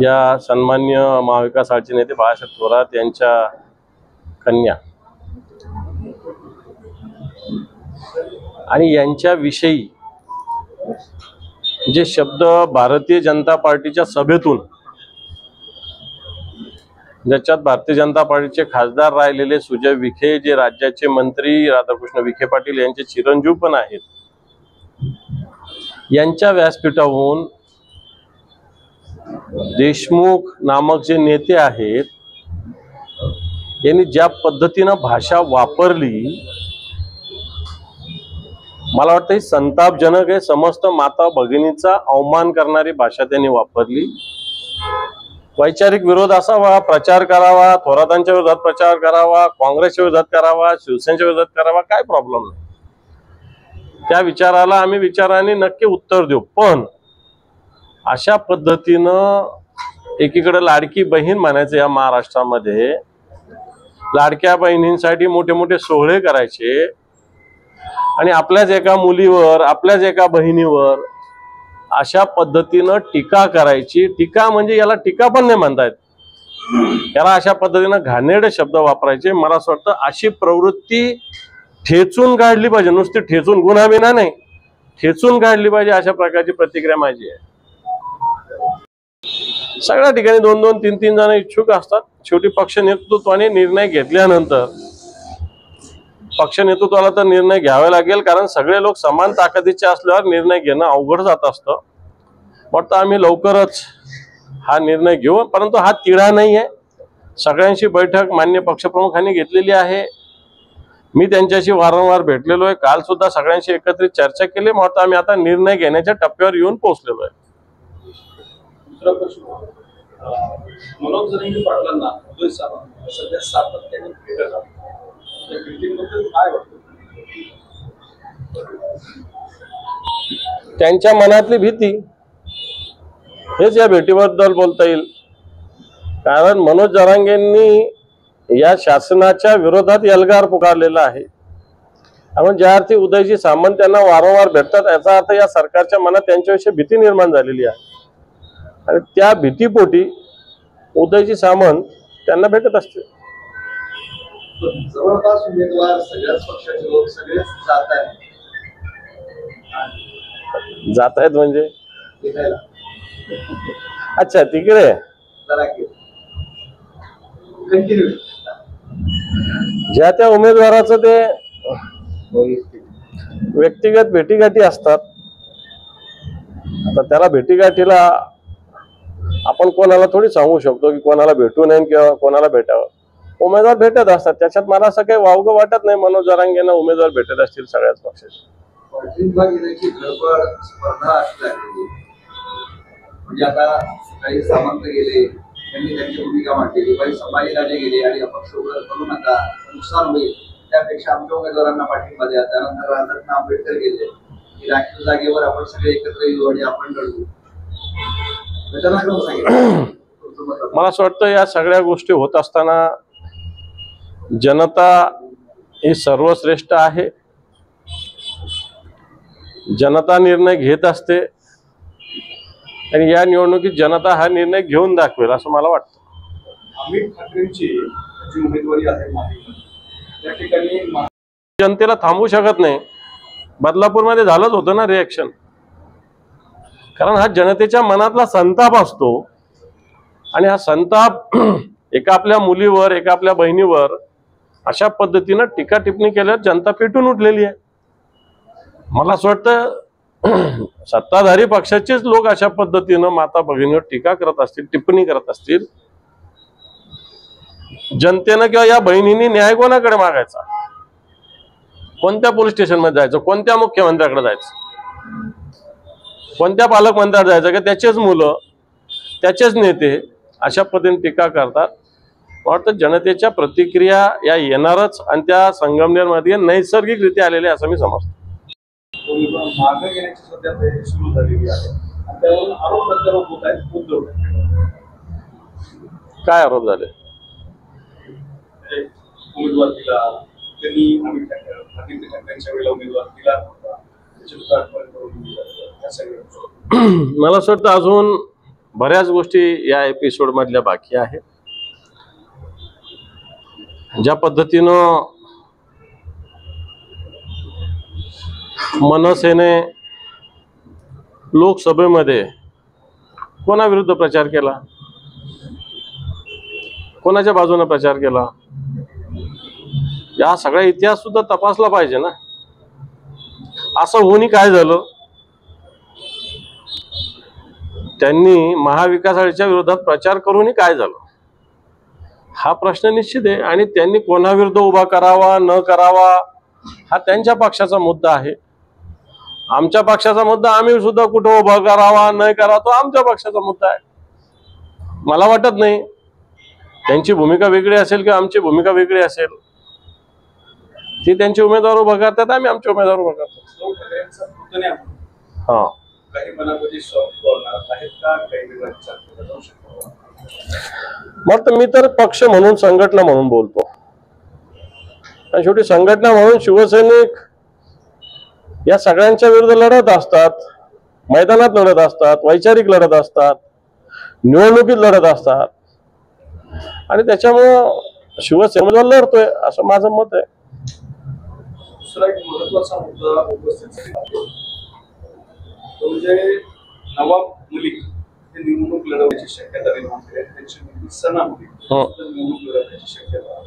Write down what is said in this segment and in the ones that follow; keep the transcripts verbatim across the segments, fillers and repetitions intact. या सन्मान्य महाविकास आघाडीचे नेते बाळासाहेब थोरात यांच्या कन्या आणि यांच्याविषयी जे शब्द भारतीय जनता पार्टीच्या सभेतून, ज्याच्यात भारतीय जनता पार्टीचे खासदार राहिलेले सुजय विखे जे राज्याचे मंत्री राधाकृष्ण विखे पाटील यांचे चिरंजीव पण आहेत, यांच्या व्यासपीठावरून देशमुख नामक जे नेते आहेत यांनी ज्या पद्धतीने भाषा वापरली, मला वाटतं ही संतापजनक आहे। समस्त माता भगिनीचा अवमान करणारी भाषा त्यांनी वापरली। वैचारिक विरोध असावा, प्रचार करावा, थोरातांच्या विरोधात प्रचार करावा, काँग्रेसच्या विरोधात करावा, शिवसेनेच्या विरोधात करावा, काय प्रॉब्लेम नाही। त्या विचाराला आम्ही विचाराने नक्की उत्तर देऊ, पण अशा पद्धतीने एकीकडे लाडकी बहीण म्हणायचं, या महाराष्ट्रामध्ये लाडक्या बहिणींसाठी मोठे मोठे सोहळे करायचे आणि आपल्याच एका मुलीवर, आपल्याच एका बहिणीवर अशा पद्धतीने टीका करायची। टीका म्हणजे याला टीका पण नाही म्हणतात, याला अशा पद्धतीने घाणेरडे शब्द वापरायचे। मला असं वाटतं अशी प्रवृत्ती ठेचून काढली पाहिजे, नुसती ठेचून गुन्हा बिना नाही, ठेचून काढली पाहिजे। अशा प्रकारची प्रतिक्रिया माझी आहे। सगळ्या ठिकाणी दोन दोन तीन तीन जण इच्छुक असतात। शेवटी पक्ष नेतृत्वाने निर्णय घेतल्यानंतर पक्ष नेतृत्वाला तर निर्णय घ्यावा लागेल, कारण सगळे लोक समान ताकदीचे असल्यावर निर्णय घेणं अवघड जात असतं। पण आम्ही लवकरच हा निर्णय घेऊ, परंतु हा तिढा नाही आहे। सगळ्यांशी बैठक मान्य पक्षप्रमुखांनी घेतलेली आहे, मी त्यांच्याशी वारंवार भेटलेलो आहे, काल सुद्धा सगळ्यांशी एकत्रित चर्चा केली। म्हणून आम्ही आता निर्णय घेण्याच्या टप्प्यावर येऊन पोहोचलेलो आहे। मनोज जरांगे पाटलांना उदय सामंत सध्या सातत्याने भेटत आहेत, त्या भेटीबद्दल काय वाटतं? त्यांच्या मनातली भीती हेच या भेटीबद्दल बोलता येईल, कारण मनोज जरांगेंनी या शासनाच्या विरोधात एल्गार पुकारलेला आहे। त्यामुळे ज्या अर्थी उदयजी सामंत त्यांना वारंवार भेटतात, याचा अर्थ या सरकारच्या मनात त्यांच्याविषयी भीती निर्माण झालेली आहे आणि त्या भीतीपोटी उदयजी सामंत त्यांना भेटत असते। जवळपास उमेदवार सगळ्याच पक्षाचे लोक सगळेच जात आहेत, जात आहेत म्हणजे अच्छा तिकडे ज्या त्या उमेदवाराचं ते व्यक्तिगत भेटीगाठी असतात, आता त्याला भेटीगाठीला आपण कोणाला थोडी सांगू शकतो की कोणाला भेटू नये किंवा कोणाला भेटावं। उमेदवार भेटत असतात, त्याच्यात मला असं काही वावगं वाटत नाही। मनोज जरांगेंना उमेदवार भेटत असतील सगळ्याच पक्षाचे। मला असं वाटतं या सगळ्या गोष्टी होत असताना जनता ही सर्वश्रेष्ठ आहे, जनता निर्णय घेत असते आणि या निवडणुकीत जनता हा निर्णय घेऊन दाखवेल असं मला वाटतं। अमित ठाकरेंची जी उमेदवारी आहे जनतेला थांबवू शकत नाही। बदलापूरमध्ये झालंच होतं ना रिॲक्शन, कारण हा जनतेच्या मनातला संताप असतो आणि हा संताप एका आपल्या मुलीवर, एका आपल्या बहिणीवर अशा पद्धतीनं टीका टिप्पणी केल्यावर जनता पेटून उठलेली आहे। मला असं वाटतं सत्ताधारी पक्षाचेच लोक अशा पद्धतीनं माता भगिनीवर टीका करत असतील, टिप्पणी करत असतील। जनतेनं किंवा या बहिणींनी न्याय कोणाकडे मागायचा? कोणत्या पोलीस स्टेशनमध्ये जायचं, कोणत्या मुख्यमंत्र्याकडे जायचं, कोणत्या पालकमंत्र्याला जायचं की त्याचेच मुलं त्याचेच नेते अशा पद्धतीने टीका करतात। वाटतं जनतेच्या प्रतिक्रिया या येणारच आणि त्या संगमनेरमध्ये नैसर्गिकरित्या आलेल्या असं मी समजतो। काय आरोप झाले? उमेदवार दिला त्यांनी, मला असं वाटतं अजून बऱ्याच गोष्टी या एपिसोड मधल्या बाकी आहेत. ज्या पद्धतीनं मनसेने लोकसभेमध्ये कोणाविरुद्ध प्रचार केला, कोणाच्या बाजूने प्रचार केला, या सगळा इतिहास सुद्धा तपासला पाहिजे ना. असं होऊनही काय झालं, त्यांनी महाविकास आघाडीच्या विरोधात प्रचार करूनही काय झालं हा प्रश्न निश्चित आहे. आणि त्यांनी कोणाविरुद्ध उभा करावा न करावा हा त्यांच्या पक्षाचा मुद्दा आहे. आमच्या पक्षाचा मुद्दा आम्ही सुद्धा कुठं उभा करावा नाही करावा तो आमच्या पक्षाचा मुद्दा आहे. मला वाटत नाही त्यांची भूमिका वेगळी असेल किंवा आमची भूमिका वेगळी असेल. ती त्यांचे उमेदवार उभा करतात, आम्ही आमचे उमेदवार उभा करतो. हा मग मी तर पक्ष म्हणून संघटना म्हणून बोलतो. आणि शेवटी संघटना म्हणून शिवसैनिक या सगळ्यांच्या विरुद्ध लढत असतात, मैदानात लढत असतात, वैचारिक लढत असतात, निवडणुकीत लढत असतात. आणि त्याच्यामुळं शिवसेनेला लढतोय असं माझं मत आहे. दुसरा एक महत्वाचा मुद्दा उपस्थित म्हणजे नवाब मलिक हे निवडणूक लढवण्याची शक्यता निर्माण केली आहे. त्यांची सना होती निवडणूक लढवण्याची शक्यता,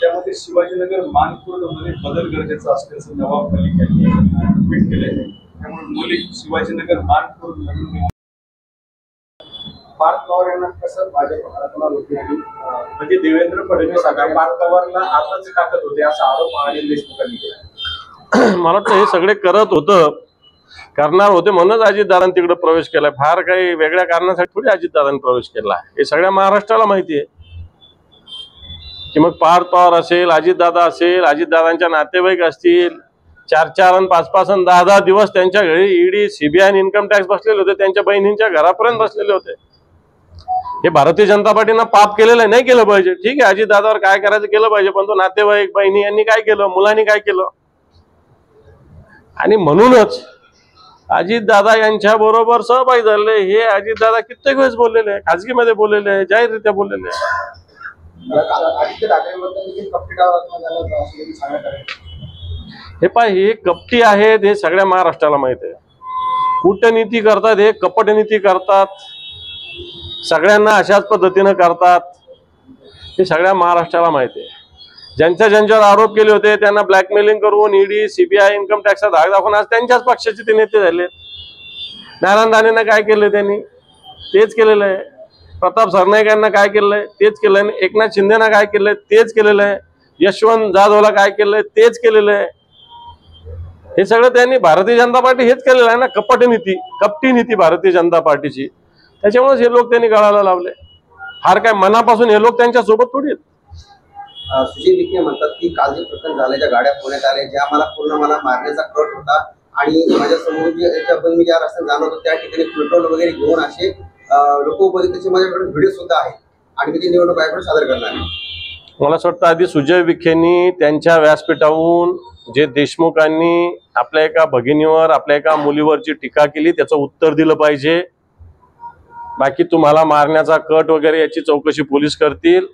त्यामध्ये शिवाजीनगर मानपुर मध्ये बदल गरजेचा असल्याचं नवाब मलिक यांनी ट्विट केले आहे. त्यामुळे मलिक शिवाजीनगर मानपुर पार्थ पवार यांना कसं भाजपला रोखण्याची म्हणजे देवेंद्र फडणवीस पार्थ पवारला आताच टाकत होते असा आरोप अनिल देशमुखांनी केला. मला वाटतं हे सगळे करत होतं करणार होते म्हणूनच अजितदादांनी तिकडे प्रवेश केलाय. फार काही वेगळ्या कारणासाठी थोडी अजितदादांनी प्रवेश केला. हे सगळ्या महाराष्ट्राला माहिती आहे की मग पार्थ पवार असेल, अजितदादा असेल, अजितदादांच्या नातेवाईक असतील. चार चार आणि पाच पाच आणि दहा दहा दिवस त्यांच्या घरी ईडी सीबीआय इन्कम टॅक्स बसलेले होते, त्यांच्या बहिणींच्या घरापर्यंत बसलेले होते. हे भारतीय जनता पार्टीनं पाप केलेलं आहे, नाही केलं पाहिजे. ठीक आहे, अजितदादावर काय करायचं केलं पाहिजे, पण तो नातेवाईक बहिणी यांनी काय केलं, मुलांनी काय केलं. आणि म्हणूनच अजितदादा यांच्या बरोबर सहभागी झाले. हे अजितदादा कित्येक वेळेस बोललेले, खाजगी मध्ये बोललेले, जाहीररित्या बोललेले. हे पाय हे कपटी आहेत, हे सगळ्या महाराष्ट्राला माहित आहे. कूटनीती करतात, हे कपटनीती करतात, सगळ्यांना अशाच पद्धतीनं करतात. हे सगळ्या महाराष्ट्राला माहित आहे. ज्यांच्या ज्यांच्यावर आरोप केले होते त्यांना ब्लॅकमेलिंग करून ईडी सीबीआय इन्कम टॅक्सचा धाक दाखवून आज त्यांच्याच पक्षाचे ते नेते झाले. नारायण राणेंना काय केलं, त्यांनी तेच केलेलं आहे. प्रताप सरनाईकांना काय केलंय, तेच केलंय. एकनाथ शिंदेना काय केलंय, तेच केलेलं आहे. यशवंत जाधवला काय केलंय, तेच केलेलं आहे. हे सगळं त्यांनी भारतीय जनता पार्टी हेच केलेलं आहे ना. कपट नीती, कपटी नीती भारतीय जनता पार्टीची. त्याच्यामुळेच हे लोक त्यांनी गळाला लावले. फार काय मनापासून हे लोक त्यांच्या सोबत थोडी. सुजय विखे म्हणतात की काल जे प्रकरण झाले, ज्या गाड्या फोडण्यात आल्या, ज्या मला पूर्ण मला मारण्याचा कट होता आणि माझ्यासमोर जे मी ज्या रस्त्यात जाणार होतो त्या ठिकाणी पेट्रोल वगैरे घेऊन असे लोक उपस्थितीचे माझ्याकडे व्हिडिओ सुद्धा आहे आणि मी ते निवडणूक आयोगाकडे सादर करणार आहे. मला असं वाटतं आधी सुजय विखेंनी त्यांच्या व्यासपीठावरून जे देशमुखांनी आपल्या एका भगिनीवर, आपल्या एका मुलीवर जी टीका केली त्याचं उत्तर दिलं पाहिजे. बाकी तुम्हाला मारण्याचा कट वगैरे याची चौकशी पोलीस करतील,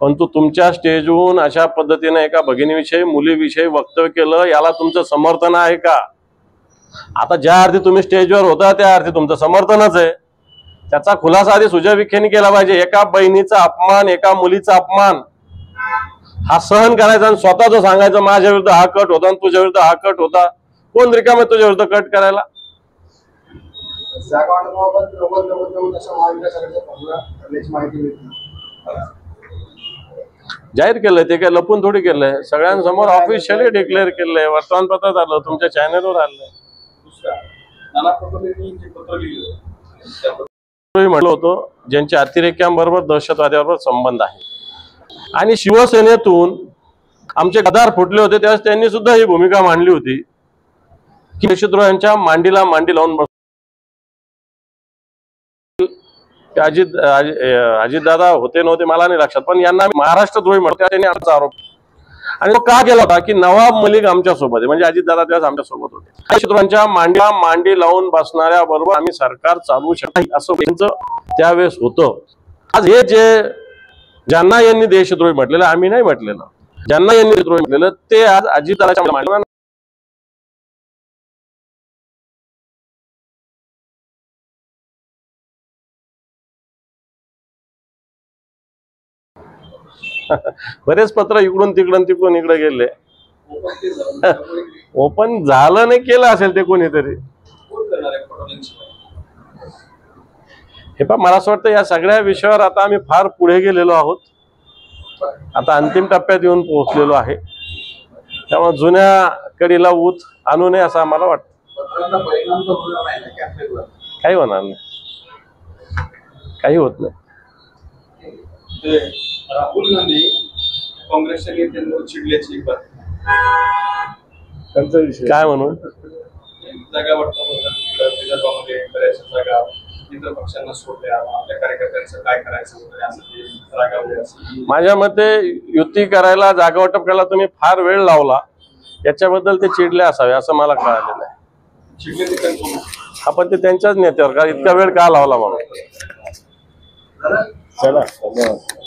परंतु तुमच्या स्टेजवरून अशा पद्धतीने एका भगिनीविषयी, मुलीविषयी वक्तव्य केलं याला तुमचं समर्थन आहे का? आता ज्या अर्थी तुम्ही स्टेजवर होता त्या अर्थी तुमचं समर्थनच आहे. त्याचा खुलासा आधी सुजय विखेंनी केला पाहिजे. एका बहिणीचा अपमान, एका मुलीचा अपमान हा सहन करायचा आणि स्वतःच सांगायचं माझ्या विरुद्ध हा कट होता आणि तुझ्या विरुद्ध हा कट होता. कोण रिकामे तुझ्या विरुद्ध कट करायला? जाहीर केलंय, ते काय लपून थोडी केलंय. सगळ्यांसमोर ऑफिशियली डिक्लेअर केलंय, वर्तमानपत्रात आलं, तुमच्या चॅनेलवर आलंय. म्हटलं होतं ज्यांच्या अतिरेक्यांबरोबर, दहशतवाद्याबरोबर संबंध आहे. आणि शिवसेनेतून आमचे गदार फुटले होते त्यावेळेस त्यांनी सुद्धा ही भूमिका मांडली होती की देशद्रोहांच्या मांडीला मांडी लावून अजित अजितदादा होते नव्हते मला नाही लक्षात, पण यांना महाराष्ट्रद्रोही म्हणतो त्यांनी आमचा आरोप. आणि तो का केला होता की नवाब मलिक आमच्या सोबत आहे, म्हणजे अजितदादा तेव्हा आमच्या सोबत होते. शत्रूंच्या मांडीला मांडी लावून बसणाऱ्या बरोबर आम्ही सरकार चालवू शकत नाही असं त्यांचं त्यावेळेस होतं. आज हे जे ज्यांना यांनी देशद्रोही म्हटलेलं, आम्ही नाही म्हटलेलं, ज्यांना यांनी देशद्रोही म्हटलेलं ते आज अजितदादाच्या मांडीला बरेच पत्र इकडून तिकडून तिकडून इकडे गेले. ओपन झालं नाही केलं असेल ते कोणीतरी. हे पण मला असं वाटतं या सगळ्या विषयावर आता आम्ही फार पुढे गेलेलो आहोत, आता अंतिम टप्प्यात येऊन पोहोचलेलो आहे, त्यामुळे जुन्या कडीला ऊत आणू नये असं आम्हाला वाटतं. काही होणार नाही, काही होत नाही. राहुल गांधी काँग्रेसच्या नेत्यांवर चिडल्याची काय म्हणून जागा वाटपाबद्दल माझ्या मते युती करायला, जागा वाटप करायला तुम्ही फार वेळ लावला, याच्याबद्दल ते चिडले असावे असं मला कळालेलं आहे. चिडले आपण ते त्यांच्याच नेत्यावर, कारण इतका वेळ का लावला म्हणून. चला